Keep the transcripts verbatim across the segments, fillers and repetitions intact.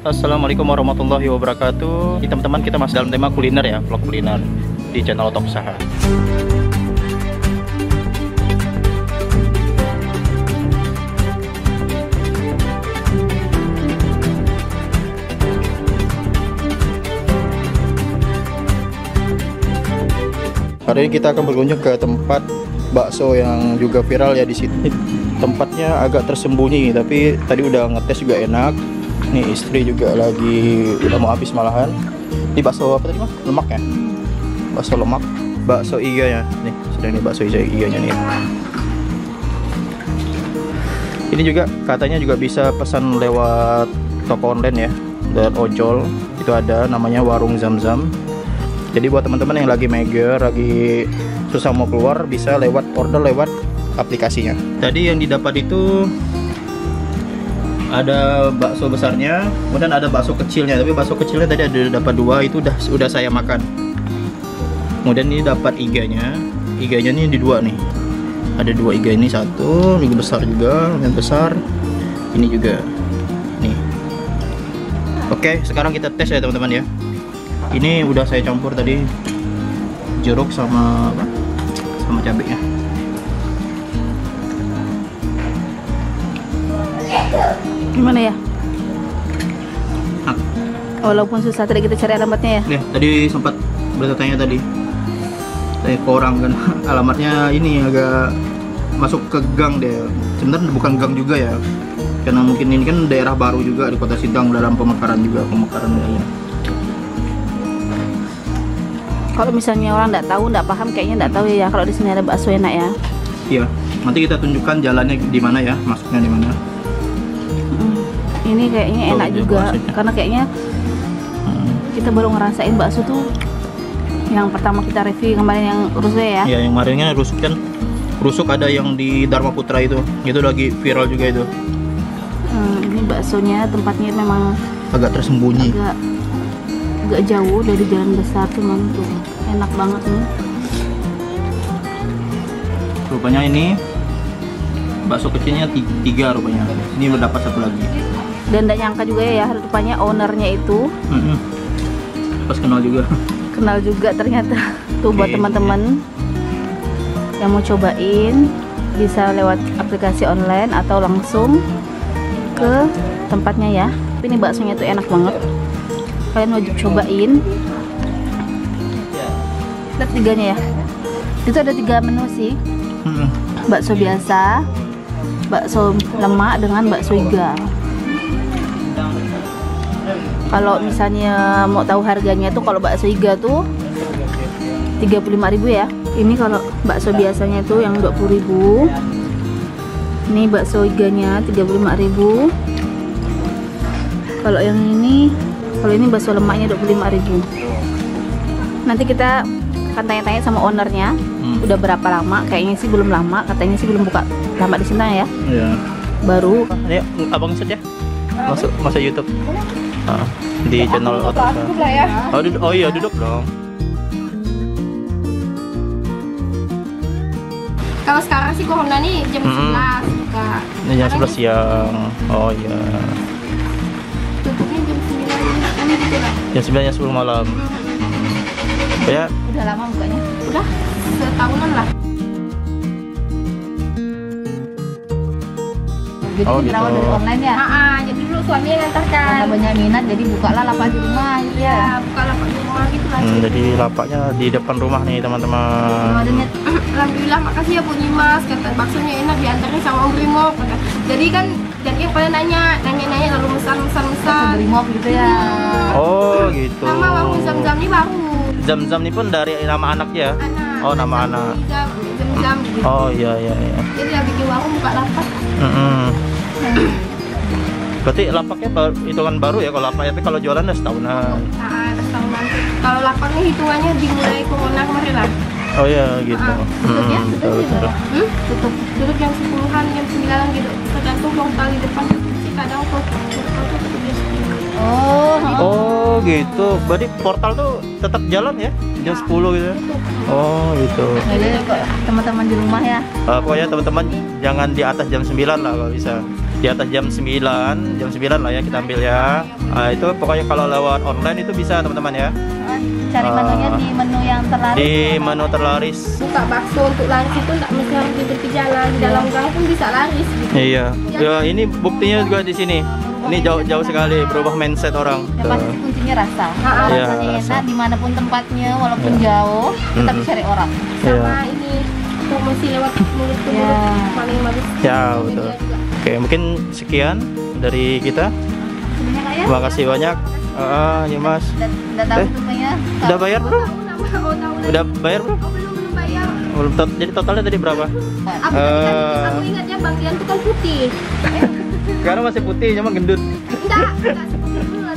Assalamualaikum warahmatullahi wabarakatuh. Teman-teman, kita masih dalam tema kuliner ya, vlog kuliner di channel Otak Usaha. Hari ini kita akan berkunjung ke tempat bakso yang juga viral ya di sini. Tempatnya agak tersembunyi, tapi tadi udah ngetes juga enak. Nih istri juga lagi udah mau habis malahan. Ini bakso apa tadi mas? Lemak ya? Bakso lemak, bakso iganya. Nih sedang nih bakso iganya nih. Ini juga katanya juga bisa pesan lewat toko online ya, dan ojol itu ada namanya Warung Zam-Zam. Jadi buat teman-teman yang lagi mager, lagi susah mau keluar, bisa lewat order lewat aplikasinya. Tadi yang didapat itu ada bakso besarnya, kemudian ada bakso kecilnya. Tapi bakso kecilnya tadi ada dapat dua, itu udah udah saya makan. Kemudian ini dapat iganya, iganya ini di dua nih. Ada dua iga ini, satu ini besar juga, yang besar ini juga nih. Oke, sekarang kita tes ya teman-teman ya. Ini udah saya campur tadi jeruk sama apa? Sama cabenya. Gimana ya? Enak. Walaupun susah tadi kita cari alamatnya ya? Ya, tadi sempat bertanya tadi tanya ke orang kan, alamatnya ini agak masuk ke gang deh. Sebenarnya bukan gang juga ya, karena mungkin ini kan daerah baru juga di kota Sintang, dalam pemekaran juga, pemekaran kayaknya. Kalau misalnya orang nggak tahu, nggak paham, kayaknya nggak tahu ya kalau di sini ada bakso enak ya. Iya, nanti kita tunjukkan jalannya di mana ya, masuknya di mana. Ini kayaknya enak oh, juga baksonya. Karena kayaknya hmm. kita baru ngerasain bakso tuh yang pertama kita review kemarin yang rusuk ya. Iya, yang kemarinnya rusuk kan, rusuk ada yang di Dharma Putra itu, itu lagi viral juga itu. Hmm, ini baksonya tempatnya memang agak tersembunyi, agak, agak jauh dari jalan besar, cuman tuh enak banget nih. Rupanya ini bakso kecilnya tiga rupanya, ini udah dapat satu lagi. Dan nggak nyangka juga ya, rupanya ownernya itu mm-hmm. pas kenal juga kenal juga ternyata tuh. Okay, buat teman-teman yeah. yang mau cobain bisa lewat aplikasi online atau langsung ke tempatnya ya. Ini baksonya tuh enak banget, kalian wajib cobain. Lihat tiganya ya, itu ada tiga menu sih, mm-hmm. bakso biasa, bakso lemak, dengan bakso iga. Kalau misalnya mau tahu harganya tuh, kalau bakso iga tuh tiga puluh lima ribu ya. Ini kalau bakso biasanya tuh yang dua puluh ribu. Ini bakso iganya tiga puluh lima ribu. Kalau yang ini, kalau ini bakso lemaknya dua puluh lima ribu. Nanti kita akan tanya-tanya sama ownernya, hmm. udah berapa lama? Kayaknya sih belum lama, katanya sih belum buka lama di Sintang ya. Iya. Baru. Ayo, abang set ya. Masuk masuk YouTube. Uh, di channel Otak Usaha. Ya. Oh, oh iya, duduk dong. Kalau sekarang sih corona nih jam hmm. sebelas buka. Ini jam sebelas siang. Oh iya. Tutupnya jam sembilan. Ini gitu lah. Jam sembilan sebelum malam. Hmm. Ya. Udah lama bukanya. Udah setahunan lah. Jadi oh, gitu. Dari online ya? Aa, jadi dulu suami yang ngantarkan. Ada banyak minat, jadi bukalah lapak di rumah. Iya, ya, buka lapak di rumah gitu lah. Hmm, jadi lapaknya di depan rumah nih teman-teman. Alhamdulillah, makasih ya Bu Nyimas, kata baksonya enak, diantarnya sama Om Brimob. Jadi kan, jadi pada nanya, nanya-nanya lalu mesan-mesan-mesan Brimob gitu ya. Oh gitu. Nama Warung Zam-Zam ini baru. Zam-Zam ini pun dari nama anaknya? Anak. Oh, nama anak. Jam, gitu. Oh iya iya iya. Jadi ya bikin warung buka lapak. Mm-hmm. hmm. Berarti lapaknya baru, hitungan baru ya kalau lapak, tapi kalau jualan udah setahunan. Nah, setahunan. Kalau lapaknya hitungannya dimulai corona kemarin lah. Oh iya gitu. Nah, tutup ya, hmm, tutup, tutup, tutup. Hmm? tutup. Tutup jam sepuluhan, jam sembilan gitu. Tergantung portal di depan sih, kadang portal tutup jam sepuluh. Oh. Gitu. Oh gitu. Berarti portal tuh tetap jalan ya? Jam nah, sepuluh gitu. Tutup. Oh gitu. Jadi teman-teman di rumah ya. Uh, pokoknya teman-teman jangan di atas jam sembilan lah kalau bisa. di atas jam sembilan jam sembilan lah ya kita ambil ya. Nah, itu pokoknya kalau lewat online itu bisa teman-teman ya, cari menunya uh, di menu yang terlaris, di menu terlaris. Buka bakso untuk laris itu nggak mesti harus di tepi jalan, di dalam gang pun bisa laris gitu. Iya ya, ini buktinya juga di sini. Ini jauh-jauh sekali berubah mindset orang. Ya, pasti kuncinya rasa. Nah, ya, rasanya rasa. Enak dimanapun tempatnya, walaupun ya. Jauh, kita bisa cari orang. Sama ya. Ini promosi lewat mulut ke mulut ya. Paling bagus. Ya betul. Oke, mungkin sekian dari kita. Terima kasih banyak. Ah, ya Mas. Udah Udah bayar belum? Udah bayar belum? Belum. Jadi totalnya tadi berapa? Aku ingatnya bagian itu kan putih. Sekarang masih putih, cuma gendut. Enggak, enggak sepuluh bulan.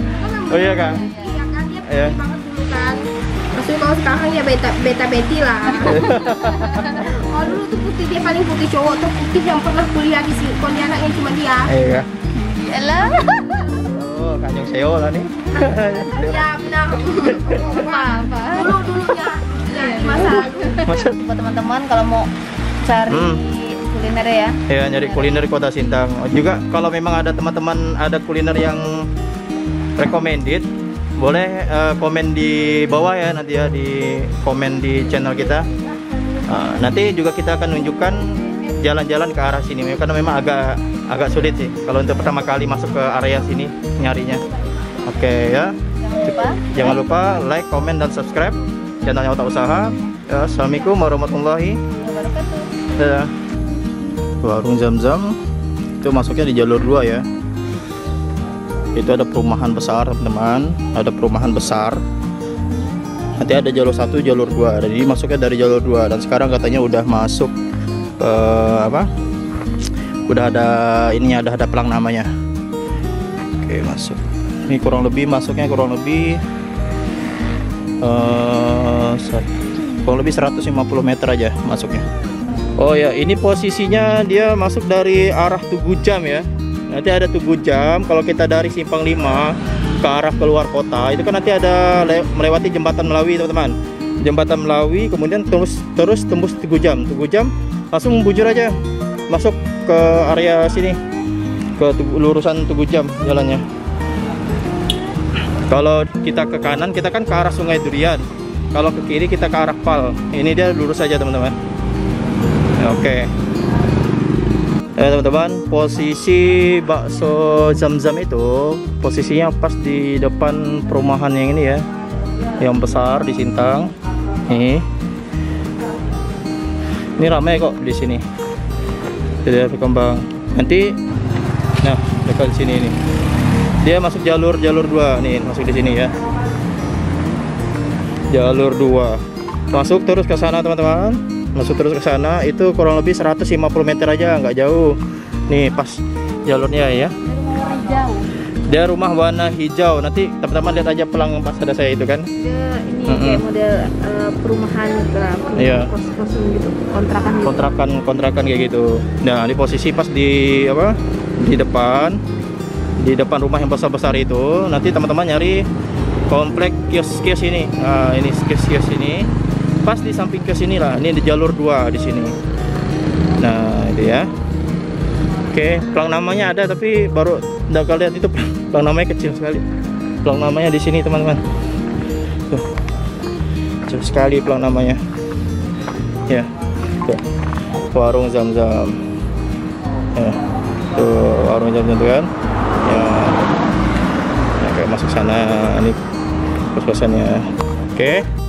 Oh iya kan? Iya kan, dia putih banget dulu kan. Maksudnya kalau sekarang ya beta-beti lah. Kalau dulu tuh putih, dia paling putih cowok tuh putih yang pernah kuliah di sini. Pontianaknya cuma dia. Iya. Iyalah. Oh, kanjeng seo lah nih. Ya benar. Apa? Dulu dulunya. Masa. Masa. Buat teman-teman kalau mau cari kuliner ya. Iya, nyari kuliner Kota Sintang. Juga kalau memang ada teman-teman ada kuliner yang recommended, boleh uh, komen di bawah ya, nanti ya di komen di channel kita. Uh, nanti juga kita akan tunjukkan jalan-jalan ke arah sini karena memang agak agak sulit sih kalau untuk pertama kali masuk ke area sini nyarinya. Oke okay, ya. Jangan lupa, Jangan lupa like, komen dan subscribe channelnya Otak Usaha. Ya, Assalamualaikum warahmatullahi wabarakatuh. Dadah. Warung Zam-Zam itu masuknya di jalur dua ya. Itu ada perumahan besar teman-teman, ada perumahan besar. Nanti ada jalur satu, jalur dua. Jadi masuknya dari jalur dua dan sekarang katanya udah masuk uh, apa? Udah ada ininya, ada ada pelang namanya. Oke, masuk. Ini kurang lebih masuknya kurang lebih uh, kurang lebih seratus lima puluh meter aja masuknya. Oh ya, ini posisinya dia masuk dari arah Tugu Jam ya. Nanti ada Tugu Jam. Kalau kita dari Simpang lima ke arah keluar kota, itu kan nanti ada melewati jembatan Melawi teman-teman. Jembatan Melawi, kemudian terus terus tembus Tugu Jam. Tugu Jam langsung bujur aja, masuk ke area sini, ke tugu, lurusan Tugu Jam jalannya. Kalau kita ke kanan, kita kan ke arah Sungai Durian. Kalau ke kiri kita ke arah Pal. Ini dia lurus aja teman-teman. Oke, okay. Eh, teman-teman, posisi bakso Zam-Zam itu posisinya pas di depan perumahan yang ini ya, yang besar di Sintang. Nih, ini ramai kok di sini. Jadi berkembang. Nanti, nah dekat sini ini, dia masuk jalur jalur dua nih, masuk di sini ya. Jalur dua masuk terus ke sana teman-teman. Masuk terus ke sana itu kurang lebih seratus lima puluh meter aja, nggak jauh. Nih pas jalurnya ya. Dia rumah warna hijau. Nanti teman-teman lihat aja pelang pas ada saya itu kan. Dia ini mm-hmm. kayak model uh, perumahan, perumahan yeah. kos-kosan gitu, kontrakan. Gitu. Kontrakan kontrakan kayak gitu. Nah, di posisi pas di apa? Di depan, di depan rumah yang besar-besar itu. Nanti teman-teman nyari komplek kios-kios ini. Nah, ini kios-kios ini. Pas di samping ke sini lah, ini di jalur dua di sini. Nah, itu ya. Oke, pelang namanya ada tapi baru enggak kalian itu pelang namanya kecil sekali. Pelang namanya di sini, teman-teman. Tuh. Kecil sekali pelang namanya. Ya. Tuh. Warung Zam-Zam. Ya. Tuh, warung Zam-Zam tuh kan. Ya. Oke, masuk sana ini kos-kosannya. Oke.